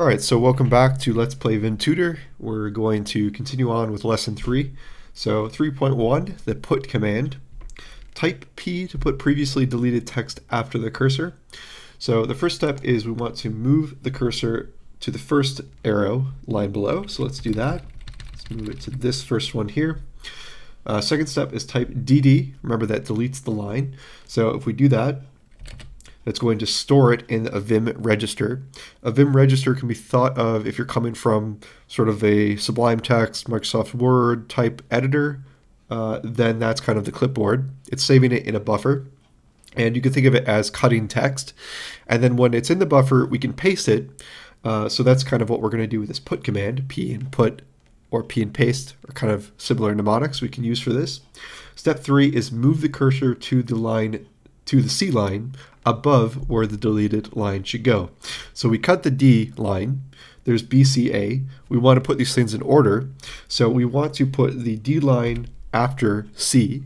Alright, so welcome back to Let's Play VimTutor. We're going to continue on with lesson 3. So 3.1, the put command. Type P to put previously deleted text after the cursor. So the first step is we want to move the cursor to the first arrow line below. So let's do that. Let's move it to this first one here. Second step is type DD. Remember that deletes the line. So if we do that, that's going to store it in a Vim register. A Vim register can be thought of if you're coming from sort of a Sublime Text, Microsoft Word type editor, then that's kind of the clipboard. It's saving it in a buffer. And you can think of it as cutting text. And then when it's in the buffer, we can paste it. So that's kind of what we're going to do with this put command. P and put, or P and paste, are kind of similar mnemonics we can use for this. Step 3 is move the cursor to the line, to the C line above where the deleted line should go. So we cut the D line, there's BCA. We want to put these things in order. So we want to put the D line after C,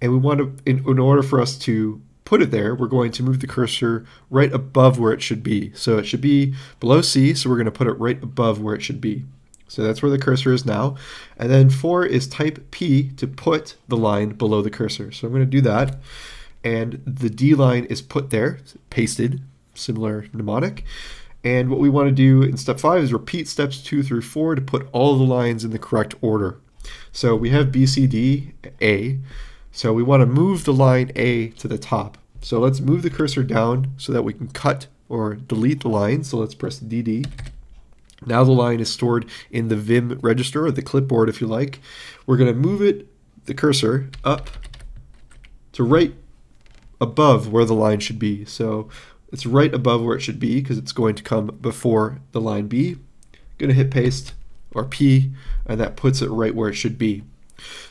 and we want to, in order for us to put it there, we're going to move the cursor right above where it should be. So it should be below C, so we're going to put it right above where it should be. So that's where the cursor is now. And then 4 is type P to put the line below the cursor. So I'm going to do that. And the D line is put there, pasted, similar mnemonic. And what we want to do in step 5 is repeat steps 2 through 4 to put all the lines in the correct order. So we have B, C, D, A. So we want to move the line A to the top. So let's move the cursor down so that we can cut or delete the line. So let's press DD. Now the line is stored in the Vim register, or the clipboard if you like. We're going to move it, the cursor, up to right above where the line should be. So it's right above where it should be because it's going to come before the line B. I'm going to hit paste, or P, and that puts it right where it should be.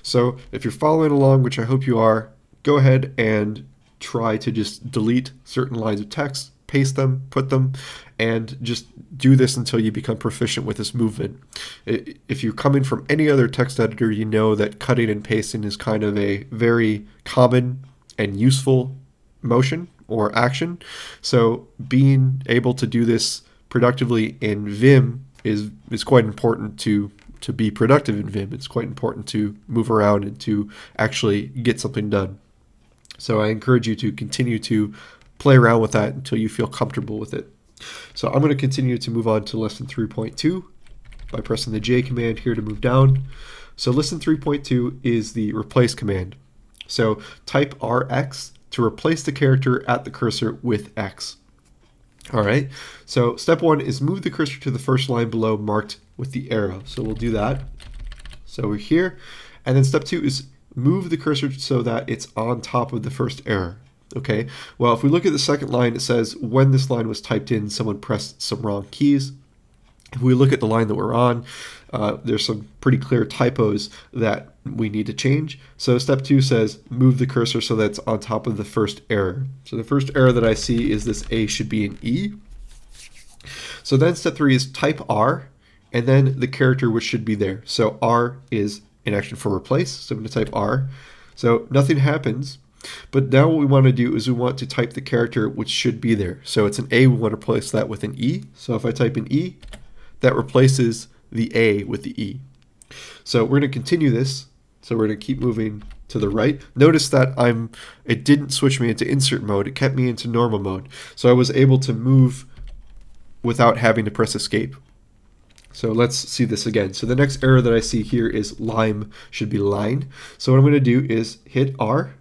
So if you're following along, which I hope you are, go ahead and try to just delete certain lines of text, paste them, put them, and just do this until you become proficient with this movement. If you're coming from any other text editor, you know that cutting and pasting is kind of a very common and useful motion or action. So being able to do this productively in Vim is quite important to be productive in Vim. It's quite important to move around and to actually get something done. So I encourage you to continue to play around with that until you feel comfortable with it. So I'm going to continue to move on to lesson 3.2 by pressing the J command here to move down. So lesson 3.2 is the replace command. So type RX to replace the character at the cursor with X. All right, so step 1 is move the cursor to the first line below marked with the arrow. So we'll do that. So we're here. And then step 2 is move the cursor so that it's on top of the first arrow. Okay, well, if we look at the second line, it says when this line was typed in, someone pressed some wrong keys. If we look at the line that we're on, there's some pretty clear typos that we need to change. So step 2 says move the cursor so that's on top of the first error. So the first error that I see is this A should be an E. So then step 3 is type R, and then the character which should be there. So R is an action for replace, so I'm going to type R. So nothing happens. But now what we want to do is we want to type the character which should be there. So it's an A, we want to replace that with an E. So if I type an E, that replaces the A with the E. So we're going to continue this. So we're going to keep moving to the right. Notice that it didn't switch me into insert mode. It kept me into normal mode. So I was able to move without having to press escape. So let's see this again. So the next error that I see here is lime should be line. So what I'm going to do is hit R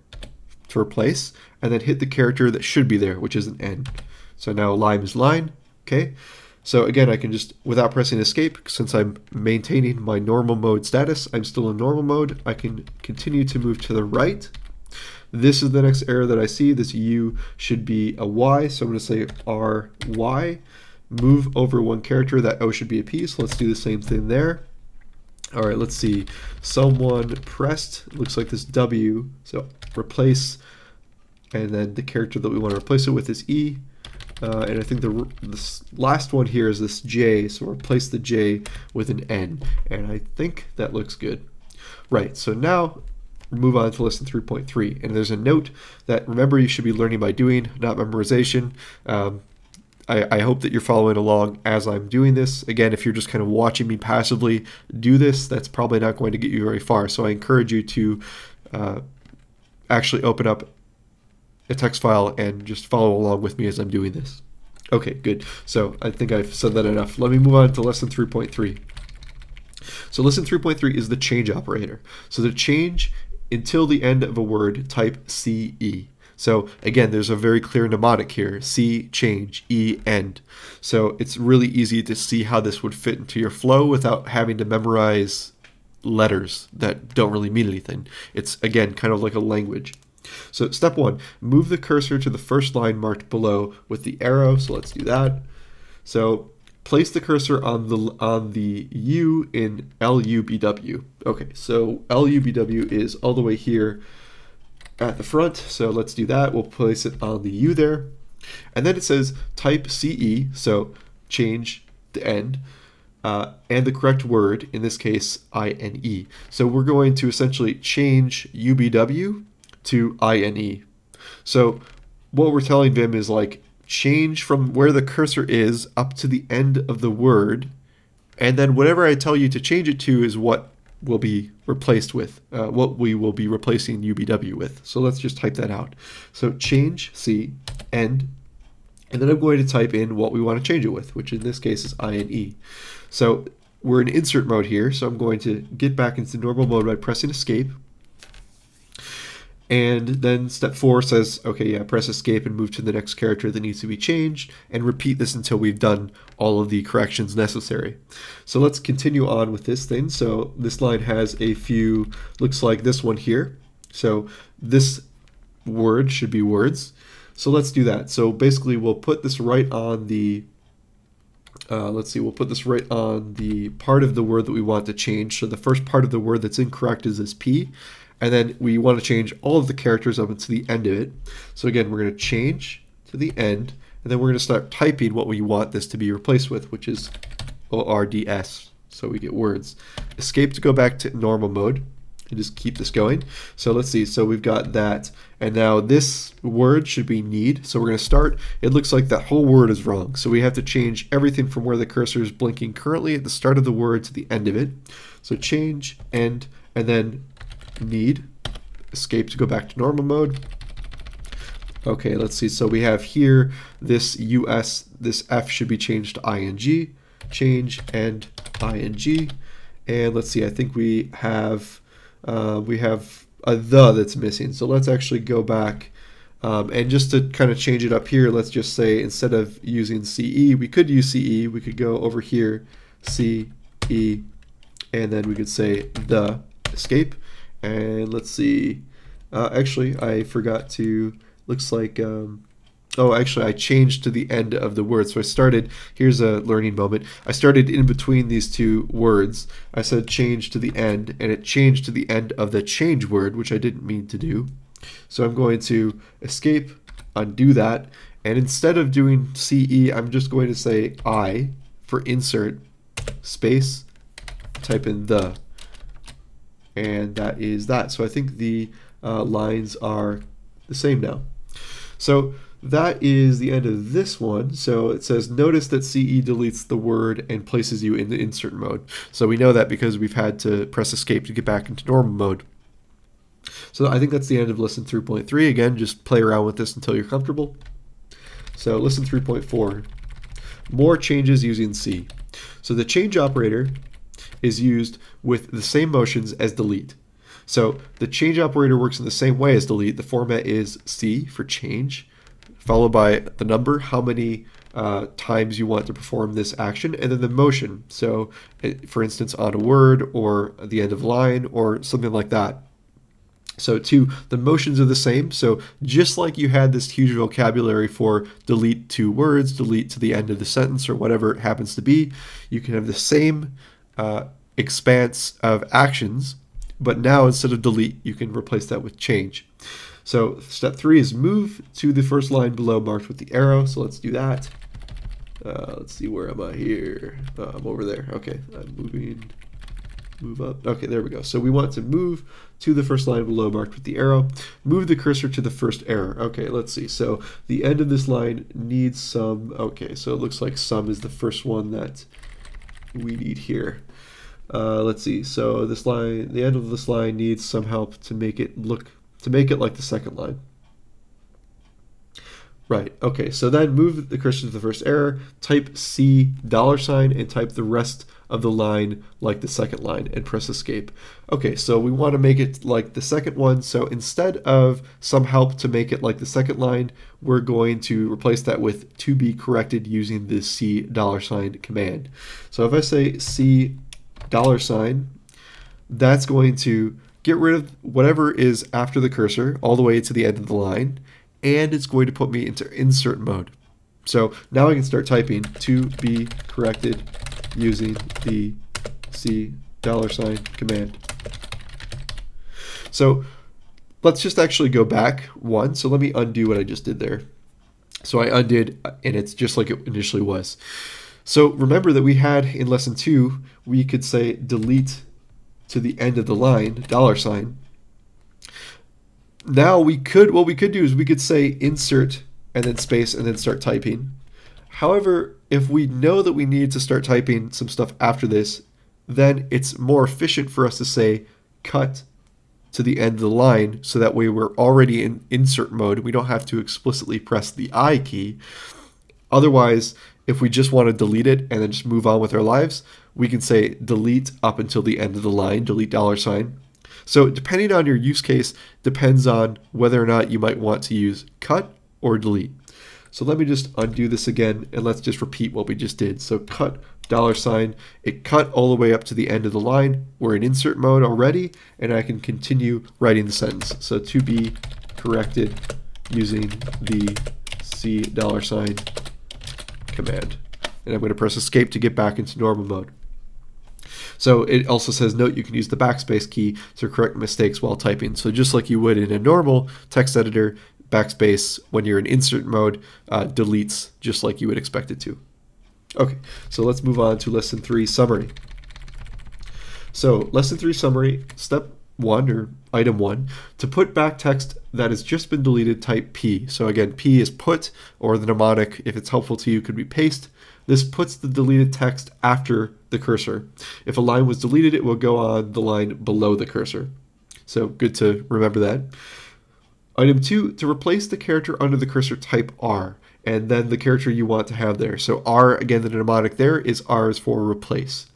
to replace, and then hit the character that should be there, which is an N. So now lime is line. Okay. So again, I can just, without pressing escape, since I'm maintaining my normal mode status, I'm still in normal mode, I can continue to move to the right. This is the next error that I see. This U should be a Y, so I'm going to say RY. Move over one character, that O should be a P, so let's do the same thing there. All right, let's see. Someone pressed, looks like this W, so replace, and then the character that we want to replace it with is E. And I think this last one here is this J, so replace the J with an N. And I think that looks good. Right, so now move on to lesson 3.3. And there's a note that, remember, you should be learning by doing, not memorization. I hope that you're following along as I'm doing this. Again, if you're just kind of watching me passively do this, that's probably not going to get you very far. So I encourage you to actually open up a text file and just follow along with me as I'm doing this. Okay, good. So I think I've said that enough. Let me move on to lesson 3.3. So lesson 3.3 is the change operator. So the change until the end of a word, type CE. So again, there's a very clear mnemonic here, C, change, E, end. So it's really easy to see how this would fit into your flow without having to memorize letters that don't really mean anything. It's, again, kind of like a language. So step one, move the cursor to the first line marked below with the arrow. So let's do that. So place the cursor on the U in LUBW. Okay, so LUBW is all the way here at the front. So let's do that. We'll place it on the U there. And then it says type CE, so change the end, and the correct word, in this case, INE. So we're going to essentially change UBW to INE. So what we're telling Vim is like, change from where the cursor is up to the end of the word, and then whatever I tell you to change it to is what will be replaced with, what we will be replacing UBW with. So let's just type that out. So change C, end, and then I'm going to type in what we want to change it with, which in this case is INE. So we're in insert mode here, so I'm going to get back into normal mode by pressing escape. And then step four says, okay, yeah, press escape and move to the next character that needs to be changed, and repeat this until we've done all of the corrections necessary. So let's continue on with this thing. So this line has a few, looks like this one here. So this word should be words. So let's do that. So basically we'll put this right on the, let's see, we'll put this right on the part of the word that we want to change. So the first part of the word that's incorrect is this P. And then we want to change all of the characters up to the end of it. So again, we're going to change to the end, and then we're going to start typing what we want this to be replaced with, which is ORDS, so we get words. Escape to go back to normal mode, and just keep this going. So let's see, so we've got that, and now this word should be need, so we're going to start. It looks like that whole word is wrong, so we have to change everything from where the cursor is blinking currently at the start of the word to the end of it. So change, end, and then need, escape to go back to normal mode. Okay, let's see, so we have here this US, this F should be changed to ING, change and ING, and let's see, I think we have a the that's missing, so let's actually go back, and just to kind of change it up here, let's just say instead of using CE, we could use CE, we could go over here, CE, and then we could say the, escape. And let's see, actually I forgot to, looks like, oh, actually I changed to the end of the word. So I started, here's a learning moment. I started in between these two words. I said change to the end, and it changed to the end of the change word, which I didn't mean to do. So I'm going to escape, undo that. And instead of doing CE, I'm just going to say I for insert, space, type in the. And that is that. So I think the lines are the same now. So that is the end of this one. So it says, notice that CE deletes the word and places you in the insert mode. So we know that because we've had to press escape to get back into normal mode. So I think that's the end of lesson 3.3. Again, just play around with this until you're comfortable. So lesson 3.4, more changes using C. So the change operator is used with the same motions as delete. So the change operator works in the same way as delete. The format is C for change, followed by the number, how many times you want to perform this action, and then the motion. So for instance, on a word or the end of line or something like that. So two, the motions are the same. So just like you had this huge vocabulary for delete two words, delete to the end of the sentence or whatever it happens to be, you can have the same expanse of actions, but now instead of delete, you can replace that with change. So step three is move to the first line below marked with the arrow. So let's do that. Let's see, where am I here? I'm over there. Okay, I'm moving move up. Okay, there we go. So we want to move to the first line below marked with the arrow. Move the cursor to the first error. Okay, let's see. So the end of this line needs some. Okay, so it looks like some is the first one that we need here. Let's see. So this line, the end of this line needs some help to make it look, to make it like the second line. Right, okay, so then move the cursor to the first error, type $, and type the rest of the line like the second line, and press escape. Okay, so we want to make it like the second one, so instead of some help to make it like the second line, we're going to replace that with to be corrected using the $C$ command. So if I say $C$, that's going to get rid of whatever is after the cursor all the way to the end of the line, and it's going to put me into insert mode. So now I can start typing to be corrected using the $C$ command. So let's just actually go back one. So let me undo what I just did there. So I undid, and it's just like it initially was. So remember that we had in lesson 2, we could say delete to the end of the line, $. Now we could, what we could do is we could say insert and then space and then start typing. However, if we know that we need to start typing some stuff after this, then it's more efficient for us to say cut to the end of the line, so that way we're already in insert mode. We don't have to explicitly press the I key. Otherwise, if we just want to delete it and then just move on with our lives, we can say delete up until the end of the line, delete $. So depending on your use case, depends on whether or not you might want to use cut or delete. So let me just undo this again, and let's just repeat what we just did. So cut $, it cut all the way up to the end of the line. We're in insert mode already, and I can continue writing the sentence. So to be corrected using the $C$ command. And I'm going to press escape to get back into normal mode. So it also says, note, you can use the backspace key to correct mistakes while typing. So just like you would in a normal text editor, backspace, when you're in insert mode, deletes just like you would expect it to. Okay, so let's move on to lesson 3 summary. So lesson 3 summary, step 1 or item 1, to put back text that has just been deleted, type P. So again, P is put, or the mnemonic, if it's helpful to you, could be paste. This puts the deleted text after the cursor. If a line was deleted, it will go on the line below the cursor. So good to remember that. Item 2, to replace the character under the cursor, type R, and then the character you want to have there. So R, again, the mnemonic there is R is for replace.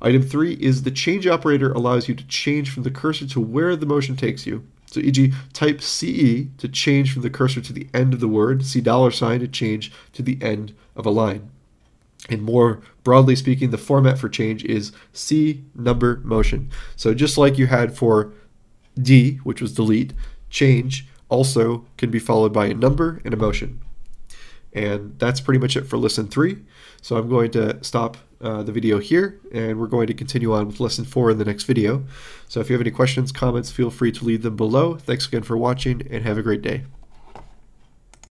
Item 3 is the change operator allows you to change from the cursor to where the motion takes you. So e.g. type CE to change from the cursor to the end of the word, $C$ to change to the end of a line. And more broadly speaking, the format for change is C number motion. So just like you had for D, which was delete, change also can be followed by a number and a motion. And that's pretty much it for lesson 3. So I'm going to stop the video here, and we're going to continue on with lesson 4 in the next video. So if you have any questions, comments, feel free to leave them below. Thanks again for watching, and have a great day.